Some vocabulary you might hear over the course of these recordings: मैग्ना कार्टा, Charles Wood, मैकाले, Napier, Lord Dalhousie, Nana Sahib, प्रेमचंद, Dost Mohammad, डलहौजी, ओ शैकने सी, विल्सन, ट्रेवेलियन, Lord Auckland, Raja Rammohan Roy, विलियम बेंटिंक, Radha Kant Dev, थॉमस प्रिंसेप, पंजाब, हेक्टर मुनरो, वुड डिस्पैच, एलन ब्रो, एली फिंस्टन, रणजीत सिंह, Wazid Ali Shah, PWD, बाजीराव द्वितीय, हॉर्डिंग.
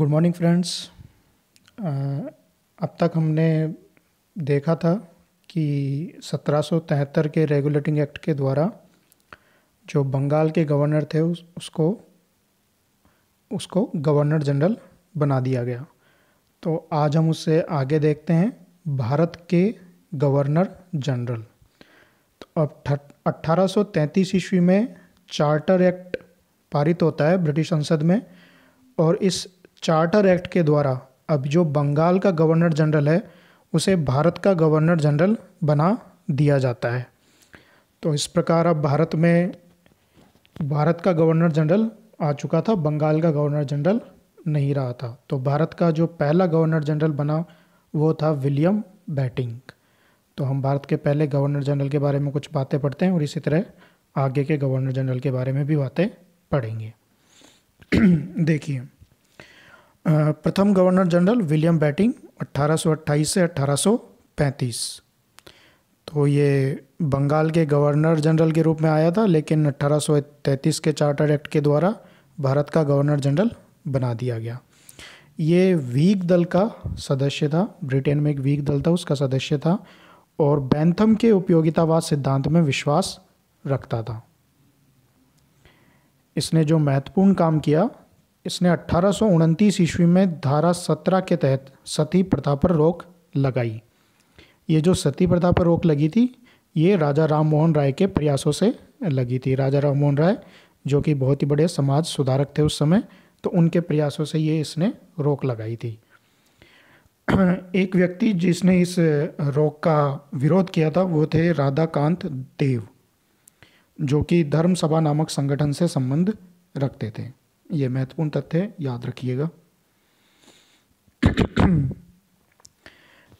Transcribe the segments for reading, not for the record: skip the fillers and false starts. Good morning friends. अब तक हमने देखा था कि 1773 के रेगुलेटिंग एक्ट के द्वारा जो बंगाल के गवर्नर थे उसको गवर्नर जनरल बना दिया गया। तो आज हम उससे आगे देखते हैं भारत के गवर्नर जनरल। तो अब 1833 ईस्वी में चार्टर एक्ट पारित होता है ब्रिटिश संसद में, और इस चार्टर एक्ट के द्वारा अब जो बंगाल का गवर्नर जनरल है उसे भारत का गवर्नर जनरल बना दिया जाता है। तो इस प्रकार अब भारत में भारत का गवर्नर जनरल आ चुका था, बंगाल का गवर्नर जनरल नहीं रहा था। तो भारत का जो पहला गवर्नर जनरल बना वो था विलियम बेंटिंक। तो हम भारत के पहले गवर्नर जनरल के बारे में कुछ बातें पढ़ते हैं और इसी तरह आगे के गवर्नर जनरल के बारे में भी बातें पढ़ेंगे। देखिए, प्रथम गवर्नर जनरल विलियम बेंटिंक 1828 से 1835। तो ये बंगाल के गवर्नर जनरल के रूप में आया था, लेकिन 1833 के चार्टर एक्ट के द्वारा भारत का गवर्नर जनरल बना दिया गया। ये व्हीग दल का सदस्य था, ब्रिटेन में एक व्हीग दल था उसका सदस्य था, और बेंथम के उपयोगितावाद सिद्धांत में विश्वास रखता था। इसने जो महत्वपूर्ण काम किया, इसने 1829 ईस्वी में धारा 17 के तहत सती प्रथा पर रोक लगाई। ये जो सती प्रथा पर रोक लगी थी ये राजा राममोहन राय के प्रयासों से लगी थी। राजा राममोहन राय जो कि बहुत ही बड़े समाज सुधारक थे उस समय, तो उनके प्रयासों से ये इसने रोक लगाई थी। एक व्यक्ति जिसने इस रोक का विरोध किया था वो थे राधा कांत देव, जो कि धर्म सभा नामक संगठन से संबंध रखते थे। ये महत्वपूर्ण तथ्य याद रखिएगा।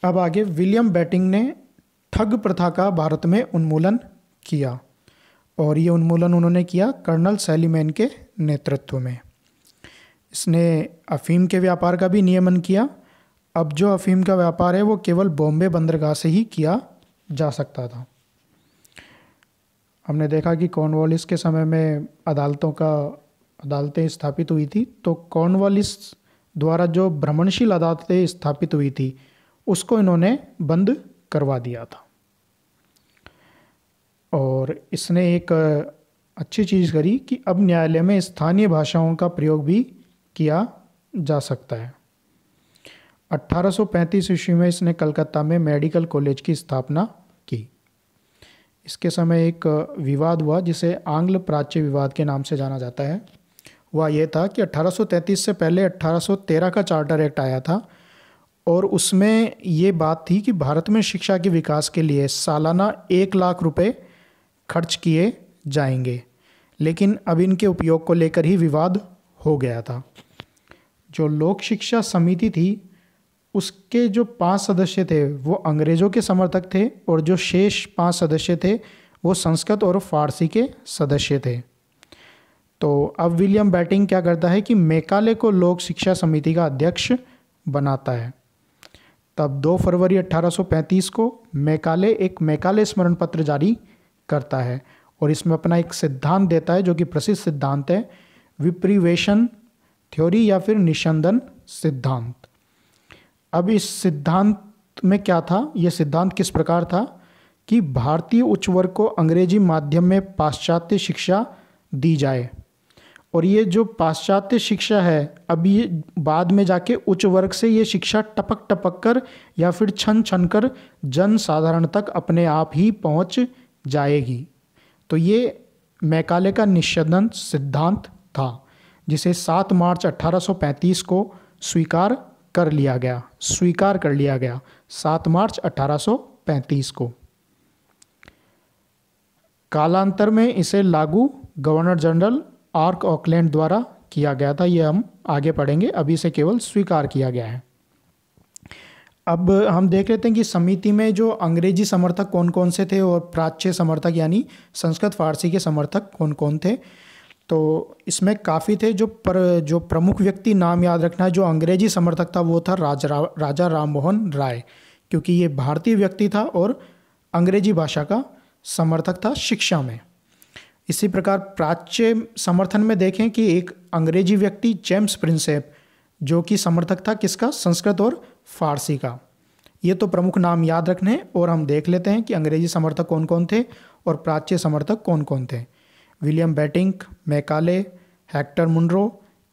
अब आगे, विलियम बेंटिंक ने ठग प्रथा का भारत में उन्मूलन किया, और ये उन्मूलन उन्होंने किया कर्नल सैलीमैन के नेतृत्व में। इसने अफीम के व्यापार का भी नियमन किया। अब जो अफीम का व्यापार है वो केवल बॉम्बे बंदरगाह से ही किया जा सकता था। हमने देखा कि कॉर्नवालिस के समय में अदालतें स्थापित हुई थी, तो कॉर्नवालिस द्वारा जो भ्रमणशील अदालतें स्थापित हुई थी उसको इन्होंने बंद करवा दिया था। और इसने एक अच्छी चीज़ करी कि अब न्यायालय में स्थानीय भाषाओं का प्रयोग भी किया जा सकता है। 1835 ईस्वी में इसने कलकत्ता में मेडिकल कॉलेज की स्थापना की। इसके समय एक विवाद हुआ जिसे आंग्ल प्राच्य विवाद के नाम से जाना जाता है। वह यह था कि 1833 से पहले 1813 का चार्टर एक्ट आया था, और उसमें ये बात थी कि भारत में शिक्षा के विकास के लिए सालाना 1,00,000 रुपये खर्च किए जाएंगे, लेकिन अब इनके उपयोग को लेकर ही विवाद हो गया था। जो लोक शिक्षा समिति थी उसके जो 5 सदस्य थे वो अंग्रेज़ों के समर्थक थे, और जो शेष 5 सदस्य थे वो संस्कृत और फारसी के सदस्य थे। तो अब विलियम बेंटिंक क्या करता है कि मैकाले को लोक शिक्षा समिति का अध्यक्ष बनाता है। तब 2 फरवरी 1835 को मैकाले एक मैकाले स्मरण पत्र जारी करता है, और इसमें अपना एक सिद्धांत देता है जो कि प्रसिद्ध सिद्धांत है विप्रिवेशन थ्योरी या फिर निषंदन सिद्धांत। अब इस सिद्धांत में क्या था, यह सिद्धांत किस प्रकार था कि भारतीय उच्च वर्ग को अंग्रेजी माध्यम में पाश्चात्य शिक्षा दी जाए, और ये जो पाश्चात्य शिक्षा है अब ये बाद में जाके उच्च वर्ग से ये शिक्षा टपक टपक कर या फिर छन छन कर जन साधारण तक अपने आप ही पहुंच जाएगी। तो ये मैकाले का निषेधन सिद्धांत था, जिसे 7 मार्च 1835 को स्वीकार कर लिया गया 7 मार्च 1835 को। कालांतर में इसे लागू गवर्नर जनरल आर्क ऑकलैंड द्वारा किया गया था, यह हम आगे पढ़ेंगे, अभी इसे केवल स्वीकार किया गया है। अब हम देख लेते हैं कि समिति में जो अंग्रेजी समर्थक कौन कौन से थे और प्राच्य समर्थक यानी संस्कृत फारसी के समर्थक कौन कौन थे। तो इसमें काफ़ी थे। जो प्रमुख व्यक्ति नाम याद रखना है, जो अंग्रेजी समर्थक था वो था राजा राममोहन राय, क्योंकि ये भारतीय व्यक्ति था और अंग्रेजी भाषा का समर्थक था शिक्षा में। इसी प्रकार प्राच्य समर्थन में देखें कि एक अंग्रेजी व्यक्ति जेम्स प्रिंसेप, जो कि समर्थक था किसका, संस्कृत और फारसी का। ये तो प्रमुख नाम याद रखने हैं और हम देख लेते हैं कि अंग्रेजी समर्थक कौन कौन थे और प्राच्य समर्थक कौन कौन थे। विलियम बेंटिंक, मैकाले, हेक्टर मुनरो,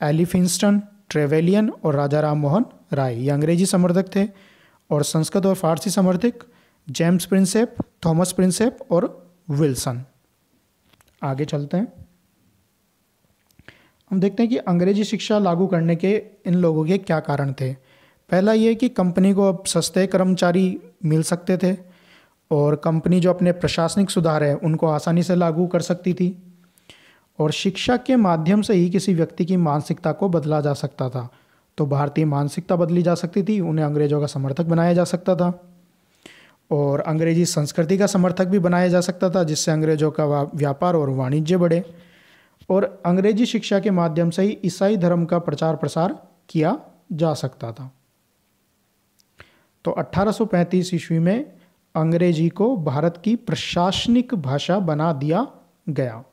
एली फिंस्टन, ट्रेवेलियन और राजा राम मोहन राय, ये अंग्रेजी समर्थक थे। और संस्कृत और फारसी समर्थक जेम्स प्रिंसेप, थॉमस प्रिंसेप और विल्सन। आगे चलते हैं, हम देखते हैं कि अंग्रेजी शिक्षा लागू करने के इन लोगों के क्या कारण थे। पहला ये कि कंपनी को अब सस्ते कर्मचारी मिल सकते थे और कंपनी जो अपने प्रशासनिक सुधार है उनको आसानी से लागू कर सकती थी। और शिक्षा के माध्यम से ही किसी व्यक्ति की मानसिकता को बदला जा सकता था, तो भारतीय मानसिकता बदली जा सकती थी, उन्हें अंग्रेजों का समर्थक बनाया जा सकता था। और अंग्रेजी संस्कृति का समर्थक भी बनाया जा सकता था, जिससे अंग्रेजों का व्यापार और वाणिज्य बढ़े। और अंग्रेजी शिक्षा के माध्यम से ही ईसाई धर्म का प्रचार प्रसार किया जा सकता था। तो 1835 ईस्वी में अंग्रेजी को भारत की प्रशासनिक भाषा बना दिया गया।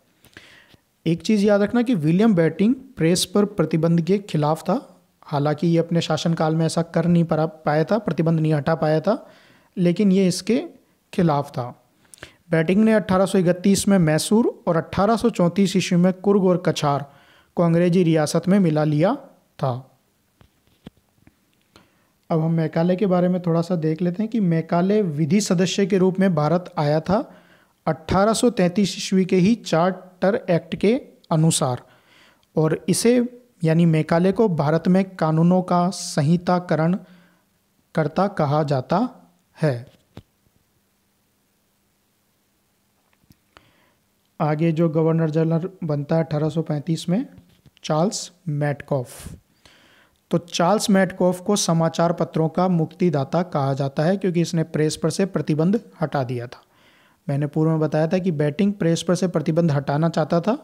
एक चीज़ याद रखना कि विलियम बेंटिंक प्रेस पर प्रतिबंध के खिलाफ था, हालांकि ये अपने शासनकाल में ऐसा कर नहीं पाया था, प्रतिबंध नहीं हटा पाया था, लेकिन ये इसके खिलाफ था। बेंटिंक ने 1831 में मैसूर और 1834 ईस्वी में कुर्ग और कछार को अंग्रेजी रियासत में मिला लिया था। अब हम मैकाले के बारे में थोड़ा सा देख लेते हैं कि मैकाले विधि सदस्य के रूप में भारत आया था 1833 ईस्वी के ही चार्टर एक्ट के अनुसार, और इसे यानी मैकाले को भारत में कानूनों का संहिताकरण करता कहा जाता है। आगे जो गवर्नर जनरल बनता है 1835 में, चार्ल्स मैटकॉफ। तो चार्ल्स मैटकॉफ को समाचार पत्रों का मुक्तिदाता कहा जाता है, क्योंकि इसने प्रेस पर से प्रतिबंध हटा दिया था। मैंने पूर्व में बताया था कि बेंटिंक प्रेस पर से प्रतिबंध हटाना चाहता था,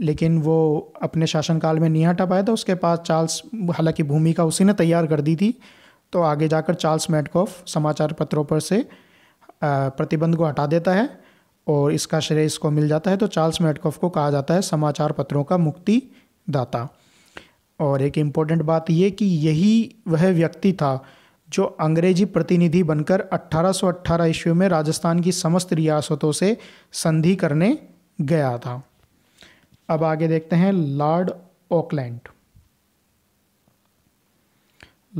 लेकिन वो अपने शासनकाल में नहीं हटा पाया था। उसके पास चार्ल्स, हालांकि भूमिका उसी ने तैयार कर दी थी, तो आगे जाकर चार्ल्स मैटकॉफ समाचार पत्रों पर से प्रतिबंध को हटा देता है और इसका श्रेय इसको मिल जाता है। तो चार्ल्स मैटकॉफ को कहा जाता है समाचार पत्रों का मुक्तिदाता। और एक इम्पॉर्टेंट बात ये कि यही वह व्यक्ति था जो अंग्रेजी प्रतिनिधि बनकर 1818 ईस्वी में राजस्थान की समस्त रियासतों से संधि करने गया था। अब आगे देखते हैं लॉर्ड ऑकलैंड।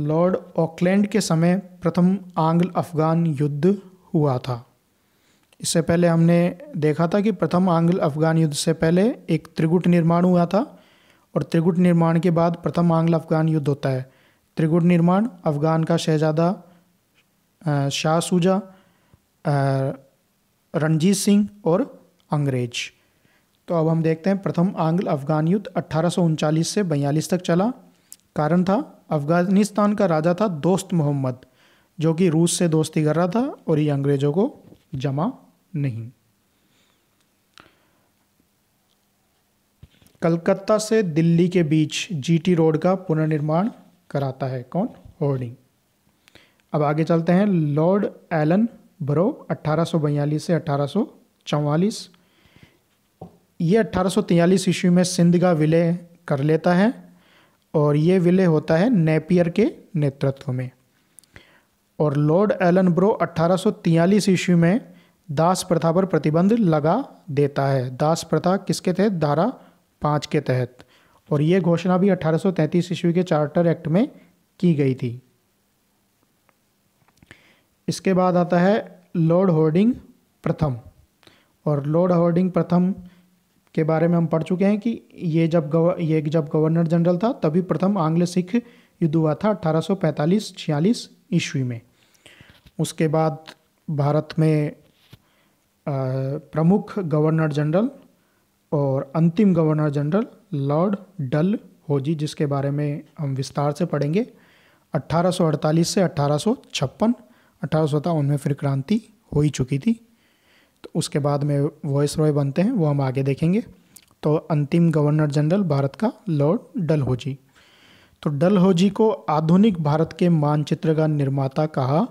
लॉर्ड ऑकलैंड के समय प्रथम आंग्ल अफगान युद्ध हुआ था। इससे पहले हमने देखा था कि प्रथम आंग्ल अफगान युद्ध से पहले एक त्रिगुट निर्माण हुआ था, और त्रिगुट निर्माण के बाद प्रथम आंग्ल अफगान युद्ध होता है। त्रिगुट निर्माण अफगान का शहजादा शाह सूजा, रणजीत सिंह और अंग्रेज। तो अब हम देखते हैं प्रथम आंग्ल अफगान युद्ध 1839 से 42 तक चला। कारण था अफगानिस्तान का राजा था दोस्त मोहम्मद, जो कि रूस से दोस्ती कर रहा था और ये अंग्रेजों को जमा नहीं। कलकत्ता से दिल्ली के बीच जीटी रोड का पुनर्निर्माण कराता है कौन, होर्डिंग। अब आगे चलते हैं लॉर्ड एलन ब्रो 1842 से 1844। ये 1843 ईस्वी में सिंध का विलय कर लेता है और ये विलय होता है नेपियर के नेतृत्व में। और लॉर्ड एलन ब्रो 1843 ईस्वी में दास प्रथा पर प्रतिबंध लगा देता है। दास प्रथा किसके तहत, धारा 5 के तहत, और ये घोषणा भी 1833 ईस्वी के चार्टर एक्ट में की गई थी। इसके बाद आता है लॉर्ड हॉर्डिंग प्रथम, और लॉर्ड हॉर्डिंग प्रथम के बारे में हम पढ़ चुके हैं कि ये जब गवर्नर जनरल था तभी प्रथम आंग्ल सिख युद्ध हुआ था 1845-46 ईस्वी में। उसके बाद भारत में प्रमुख गवर्नर जनरल और अंतिम गवर्नर जनरल लॉर्ड डलहौजी, जिसके बारे में हम विस्तार से पढ़ेंगे 1848 से 1856। 1857 में फिर क्रांति हो ही चुकी थी, तो उसके बाद में वायसरॉय बनते हैं, वो हम आगे देखेंगे। तो अंतिम गवर्नर जनरल भारत का लॉर्ड डलहौजी। तो डलहौजी को आधुनिक भारत के मानचित्र का निर्माता कहा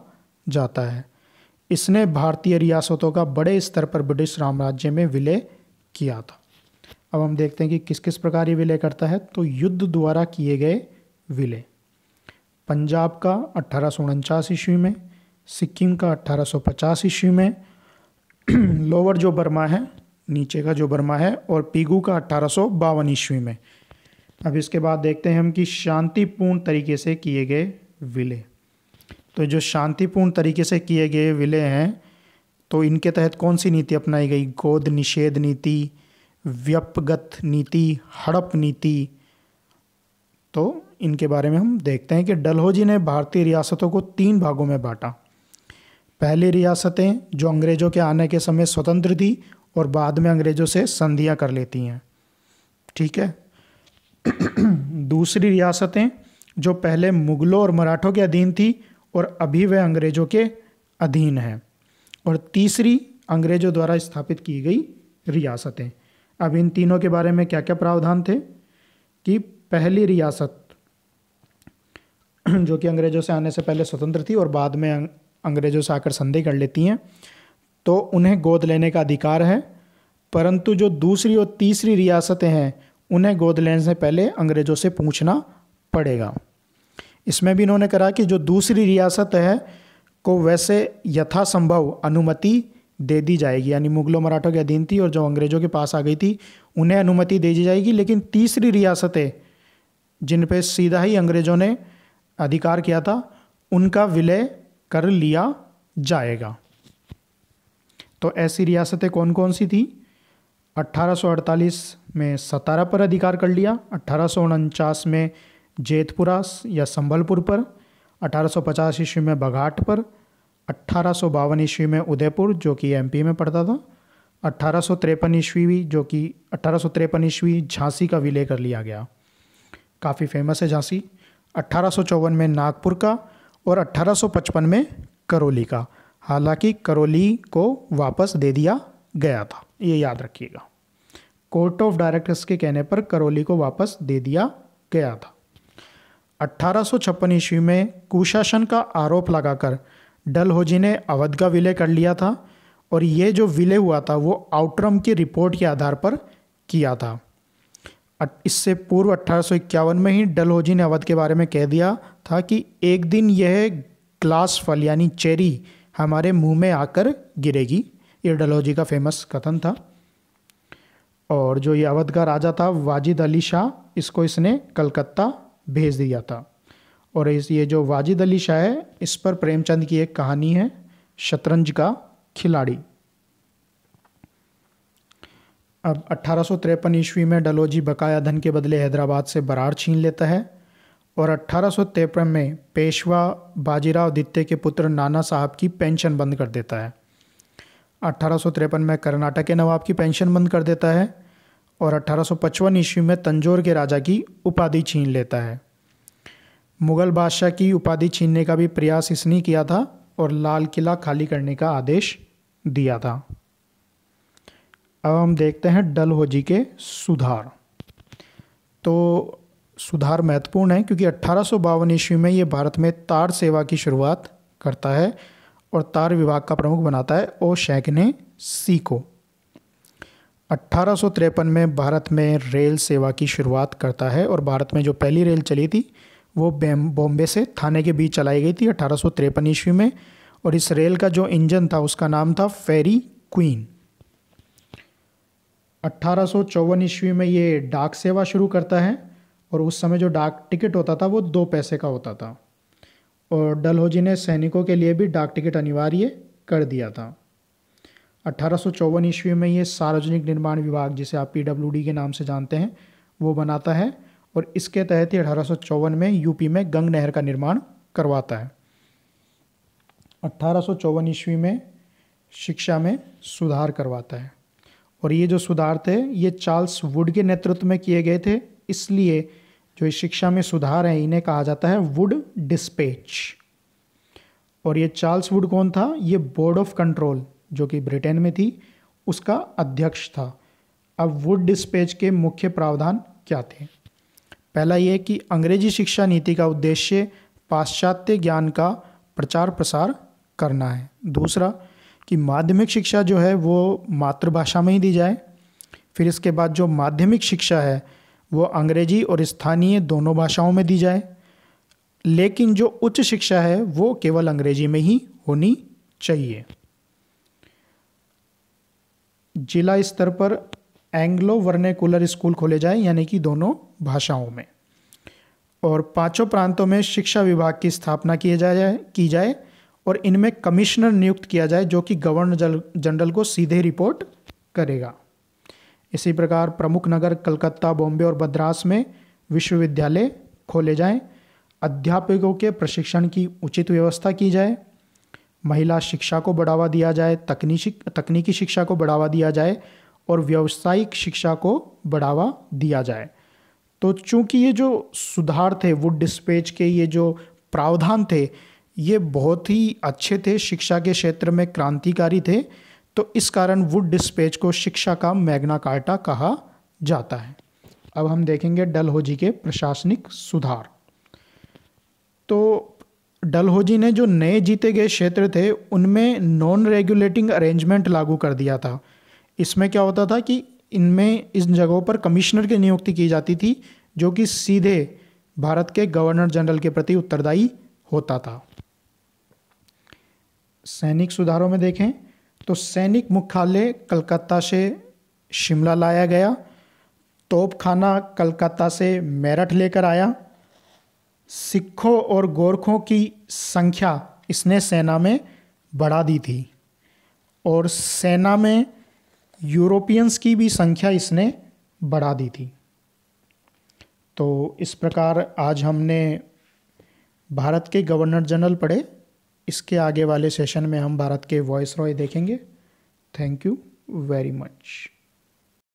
जाता है। इसने भारतीय रियासतों का बड़े स्तर पर ब्रिटिश साम्राज्य में विलय किया था। अब हम देखते हैं कि किस किस प्रकार ये विलय करता है। तो युद्ध द्वारा किए गए विले, पंजाब का 1849 ईस्वी में, सिक्किम का 1850 ईस्वी में, लोअर जो बर्मा है, नीचे का जो बर्मा है, और पीगू का 1852 ईस्वी में। अब इसके बाद देखते हैं हम कि शांतिपूर्ण तरीके से किए गए विलय। तो जो शांतिपूर्ण तरीके से किए गए विलय हैं, तो इनके तहत कौन सी नीति अपनाई गई? गोद निषेध नीति, व्यपगत नीति, हड़प नीति। तो इनके बारे में हम देखते हैं कि डलहौजी ने भारतीय रियासतों को 3 भागों में बांटा। पहली रियासतें जो अंग्रेज़ों के आने के समय स्वतंत्र थी और बाद में अंग्रेज़ों से संधियां कर लेती हैं, ठीक है। दूसरी रियासतें जो पहले मुग़लों और मराठों के अधीन थी और अभी वे अंग्रेज़ों के अधीन हैं। और तीसरी अंग्रेज़ों द्वारा स्थापित की गई रियासतें। अब इन तीनों के बारे में क्या क्या प्रावधान थे कि पहली रियासत जो कि अंग्रेज़ों से आने से पहले स्वतंत्र थी और बाद में अंग्रेज़ों से आकर संधि कर लेती हैं, तो उन्हें गोद लेने का अधिकार है, परंतु जो दूसरी और तीसरी रियासतें हैं उन्हें गोद लेने से पहले अंग्रेज़ों से पूछना पड़ेगा। इसमें भी इन्होंने करा कि जो दूसरी रियासत है को वैसे यथासंभव अनुमति दे दी जाएगी, यानी मुग़लों मराठों के अधीन थी और जो अंग्रेज़ों के पास आ गई थी उन्हें अनुमति दे दी जाएगी, लेकिन तीसरी रियासतें जिन पे सीधा ही अंग्रेज़ों ने अधिकार किया था उनका विलय कर लिया जाएगा। तो ऐसी रियासतें कौन कौन सी थी? 1848 में 17 पर अधिकार कर लिया, 1849 में जेतपुरा या संभलपुर पर, 1850 ईस्वी में बघाट पर, 1852 ईस्वी में उदयपुर जो कि एमपी में पड़ता था, 1853 ईस्वी जो कि 1853 ईस्वी झांसी का विलय कर लिया गया, काफ़ी फेमस है झांसी। 1854 में नागपुर का और 1855 में करौली का, हालांकि करौली को वापस दे दिया गया था, ये याद रखिएगा। कोर्ट ऑफ डायरेक्टर्स के कहने पर करौली को वापस दे दिया गया था। 1856 ईस्वी में कुशासन का आरोप लगाकर डलहौजी ने अवध का विलय कर लिया था और ये जो विलय हुआ था वो आउटरम की रिपोर्ट के आधार पर किया था। इससे पूर्व 1851 में ही डलहौजी ने अवध के बारे में कह दिया था कि एक दिन यह ग्लास फल यानी चेरी हमारे मुंह में आकर गिरेगी, ये डलहौजी का फेमस कथन था। और जो ये अवध का राजा था वाजिद अली शाह, इसको इसने कलकत्ता भेज दिया था। और ये जो वाजिद अली शाह है इस पर प्रेमचंद की एक कहानी है, शतरंज का खिलाड़ी। अब 1853 ईस्वी में डलहौजी बकाया धन के बदले हैदराबाद से बरार छीन लेता है और 1853 में पेशवा बाजीराव द्वितीय के पुत्र नाना साहब की पेंशन बंद कर देता है। 1853 में कर्नाटक के नवाब की पेंशन बंद कर देता है और 1855 ईस्वी में तंजौर के राजा की उपाधि छीन लेता है। मुग़ल बादशाह की उपाधि छीनने का भी प्रयास इसने किया था और लाल किला खाली करने का आदेश दिया था। अब हम देखते हैं डलहौजी के सुधार। तो सुधार महत्वपूर्ण है क्योंकि 1852 ईस्वी में ये भारत में तार सेवा की शुरुआत करता है और तार विभाग का प्रमुख बनाता है ओ शैकने सी को। 1853 में भारत में रेल सेवा की शुरुआत करता है और भारत में जो पहली रेल चली थी वो बॉम्बे से थाने के बीच चलाई गई थी 1853 ईस्वी में, और इस रेल का जो इंजन था उसका नाम था फेरी क्वीन। 1854 ईस्वी में ये डाक सेवा शुरू करता है और उस समय जो डाक टिकट होता था वो 2 पैसे का होता था और डलहौजी ने सैनिकों के लिए भी डाक टिकट अनिवार्य कर दिया था। 1854 ईस्वी में ये सार्वजनिक निर्माण विभाग जिसे आप PWD के नाम से जानते हैं वो बनाता है और इसके तहत ही 1854 में यूपी में गंग नहर का निर्माण करवाता है। 1854 ईस्वी में शिक्षा में सुधार करवाता है और ये जो सुधार थे ये चार्ल्स वुड के नेतृत्व में किए गए थे, इसलिए जो शिक्षा में सुधार हैं इन्हें कहा जाता है वुड डिस्पैच। और ये चार्ल्स वुड कौन था? ये बोर्ड ऑफ कंट्रोल जो कि ब्रिटेन में थी उसका अध्यक्ष था। अब वुड डिस्पैच के मुख्य प्रावधान क्या थे? पहला ये कि अंग्रेजी शिक्षा नीति का उद्देश्य पाश्चात्य ज्ञान का प्रचार प्रसार करना है। दूसरा कि माध्यमिक शिक्षा जो है वो मातृभाषा में ही दी जाए। फिर इसके बाद जो माध्यमिक शिक्षा है वो अंग्रेजी और स्थानीय दोनों भाषाओं में दी जाए। लेकिन जो उच्च शिक्षा है वो केवल अंग्रेजी में ही होनी चाहिए। जिला स्तर पर एंग्लो वर्नेकुलर स्कूल खोले जाए, यानी कि दोनों भाषाओं में, और पांचों प्रांतों में शिक्षा विभाग की स्थापना की जाए और इनमें कमिश्नर नियुक्त किया जाए जो कि गवर्नर जनरल को सीधे रिपोर्ट करेगा। इसी प्रकार प्रमुख नगर कलकत्ता, बॉम्बे और मद्रास में विश्वविद्यालय खोले जाएं। अध्यापकों के प्रशिक्षण की उचित व्यवस्था की जाए। महिला शिक्षा को बढ़ावा दिया जाए, तकनीकी शिक्षा को बढ़ावा दिया जाए और व्यावसायिक शिक्षा को बढ़ावा दिया जाए। तो चूंकि ये जो सुधार थे, वुड डिस्पैच के ये जो प्रावधान थे, ये बहुत ही अच्छे थे, शिक्षा के क्षेत्र में क्रांतिकारी थे, तो इस कारण वुड डिस्पैच को शिक्षा का मैग्ना कार्टा कहा जाता है। अब हम देखेंगे डलहौजी के प्रशासनिक सुधार। तो डलहौजी ने जो नए जीते गए क्षेत्र थे उनमें नॉन रेगुलेटिंग अरेंजमेंट लागू कर दिया था। इसमें क्या होता था कि इनमें इन जगहों पर कमिश्नर की नियुक्ति की जाती थी जो कि सीधे भारत के गवर्नर जनरल के प्रति उत्तरदायी होता था। सैनिक सुधारों में देखें तो सैनिक मुख्यालय कलकत्ता से शिमला लाया गया, तोपखाना कलकत्ता से मेरठ लेकर आया, सिखों और गोरखों की संख्या इसने सेना में बढ़ा दी थी और सेना में यूरोपियंस की भी संख्या इसने बढ़ा दी थी। तो इस प्रकार आज हमने भारत के गवर्नर जनरल पढ़े। इसके आगे वाले सेशन में हम भारत के वॉइसरॉय देखेंगे। Thank you very much.